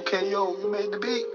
Okay, yo, you made the beat.